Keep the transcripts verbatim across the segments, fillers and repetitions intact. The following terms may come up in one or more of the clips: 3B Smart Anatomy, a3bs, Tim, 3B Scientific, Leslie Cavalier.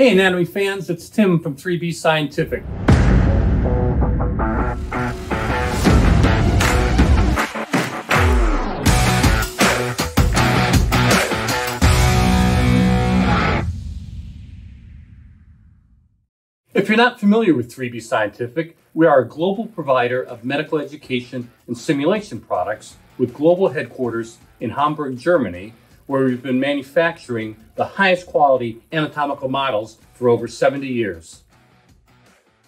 Hey anatomy fans, it's Tim from three B Scientific. If you're not familiar with three B Scientific, we are a global provider of medical education and simulation products with global headquarters in Hamburg, Germany, where we've been manufacturing the highest quality anatomical models for over seventy years.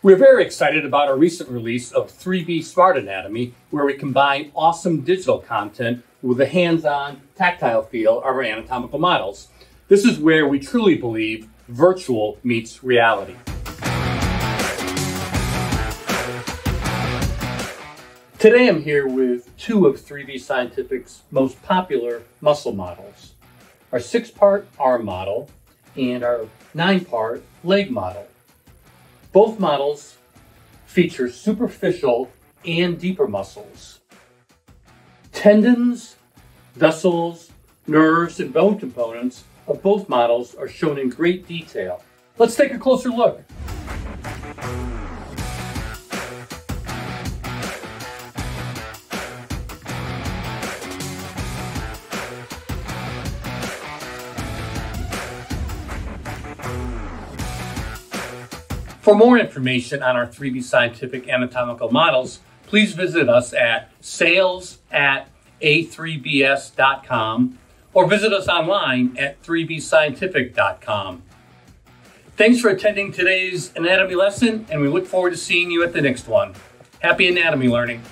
We're very excited about our recent release of three B Smart Anatomy, where we combine awesome digital content with the hands-on, tactile feel of our anatomical models. This is where we truly believe virtual meets reality. Today I'm here with two of three B Scientific's most popular muscle models, our six-part arm model and our nine-part leg model. Both models feature superficial and deeper muscles. Tendons, vessels, nerves, and bone components of both models are shown in great detail. Let's take a closer look. For more information on our three B Scientific anatomical models, please visit us at sales at a three b s dot com or visit us online at three b scientific dot com. Thanks for attending today's anatomy lesson, and we look forward to seeing you at the next one. Happy anatomy learning!